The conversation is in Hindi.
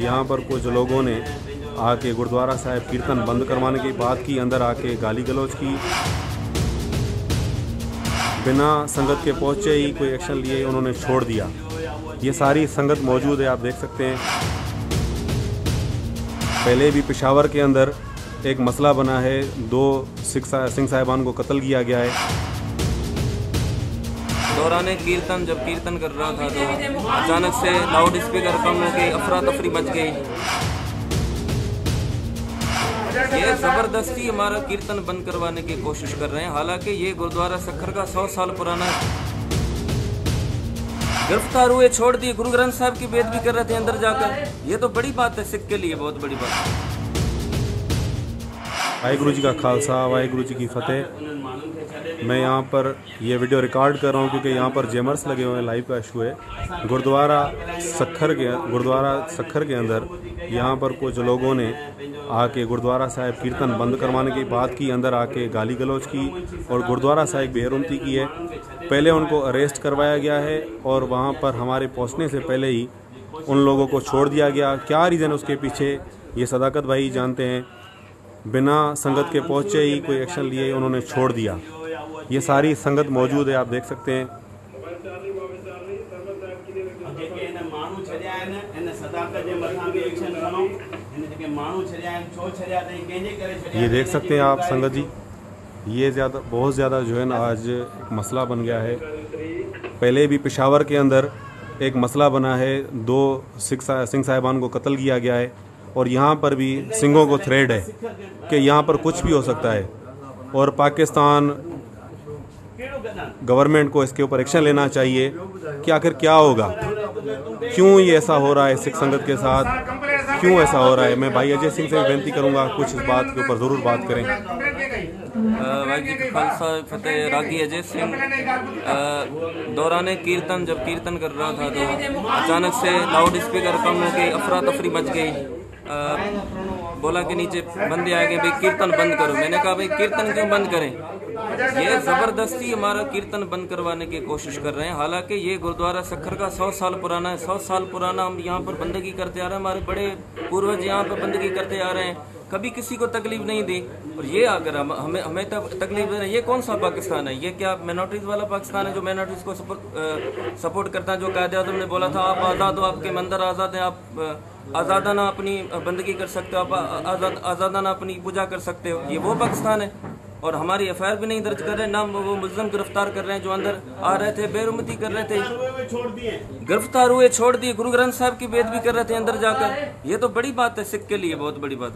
यहाँ पर कुछ लोगों ने आके गुरुद्वारा साहिब कीर्तन बंद करवाने की बात की, अंदर आके गाली गलौज की। बिना संगत के पहुँचे ही कोई एक्शन लिए उन्होंने छोड़ दिया। ये सारी संगत मौजूद है, आप देख सकते हैं। पहले भी पेशावर के अंदर एक मसला बना है, 2 सिख साहिबान को कत्ल किया गया है। दौरान कीर्तन जब कीर्तन कर रहा था तो अचानक से लाउड स्पीकर कम हो गई, अफरा तफरी मच गई। ये ज़बरदस्ती हमारा कीर्तन बंद करवाने की कोशिश कर रहे हैं। हालांकि ये गुरुद्वारा सक्खर का 100 साल पुराना है। गिरफ्तार हुए, छोड़ दिए, गुरु ग्रंथ साहब की बेइज्जती कर रहे थे अंदर जाकर। ये तो बड़ी बात है, सिख के लिए बहुत बड़ी बात है। वाहगुरु जी का खालसा, वाहगुरु जी की फतेह। मैं यहाँ पर ये वीडियो रिकॉर्ड कर रहा हूँ क्योंकि यहाँ पर जेमर्स लगे हुए हैं, लाइव का इशू है। गुरुद्वारा सक्खर के अंदर यहाँ पर कुछ लोगों ने आके गुरुद्वारा साहिब कीर्तन बंद करवाने की बात की, अंदर आके गाली गलौज की और गुरुद्वारा साहिब बेहरमती की है। पहले उनको अरेस्ट करवाया गया है और वहाँ पर हमारे पहुँचने से पहले ही उन लोगों को छोड़ दिया गया। क्या रीज़न उसके पीछे ये सदाकत भाई जानते हैं। बिना संगत के पहुँचे ही कोई एक्शन लिए उन्होंने छोड़ दिया। ये सारी संगत मौजूद है, आप देख सकते हैं। ये देख सकते हैं आप संगत जी, ये बहुत ज़्यादा जो है ना आज मसला बन गया है। पहले भी पेशावर के अंदर एक मसला बना है, 2 सिख साहिबान को कत्ल किया गया है और यहाँ पर भी सिंगों को थ्रेड है कि यहाँ पर कुछ भी हो सकता है और पाकिस्तान गवर्नमेंट को इसके ऊपर एक्शन लेना चाहिए कि आखिर क्या होगा, क्यों ये ऐसा हो रहा है सिख संगत के साथ, क्यों ऐसा हो रहा है। मैं भाई अजय सिंह से विनती करूंगा कुछ इस बात के ऊपर ज़रूर बात करें। वाहगुरु खालसा फतेह। रागी अजय सिंह। दौरान कीर्तन जब कीर्तन कर रहा था तो अचानक से लाउड स्पीकर कम हो गई, अफरा तफरी मच गई। बोला कि नीचे बंदे आ गए, भाई कीर्तन बंद करो। मैंने कहा भाई कीर्तन क्यों बंद करें, ये ज़बरदस्ती हमारा कीर्तन बंद करवाने की कोशिश कर रहे हैं। हालांकि ये गुरुद्वारा सक्खर का 100 साल पुराना है। 100 साल पुराना हम यहाँ पर बंदगी करते आ रहे हैं, हमारे बड़े पूर्वज यहाँ पर बंदगी करते आ रहे हैं, कभी किसी को तकलीफ नहीं दी। और ये अगर हमें तकलीफ दे रहे हैं, ये कौन सा पाकिस्तान है, ये क्या माइनॉरिटीज़ वाला पाकिस्तान है जो माइनॉरिटीज़ को सपोर्ट करता है। जो कायदे आजम ने बोला था आप आज़ाद हो, आपके मंदिर आज़ाद हैं, आप आज़ादाना अपनी बंदगी कर सकते हो, आप आज़ादाना अपनी पूजा कर सकते हो। ये वो पाकिस्तान है। और हमारी एफआईआर भी नहीं दर्ज कर रहे, ना वो मुल्ज़िम गिरफ्तार कर रहे हैं जो अंदर आ रहे थे, बेइज्जती कर रहे थे। गिरफ्तार हुए, छोड़ दिए, गुरु ग्रंथ साहब की बेइज्जती कर रहे थे अंदर जाकर। ये तो बड़ी बात है, सिख के लिए बहुत बड़ी बात।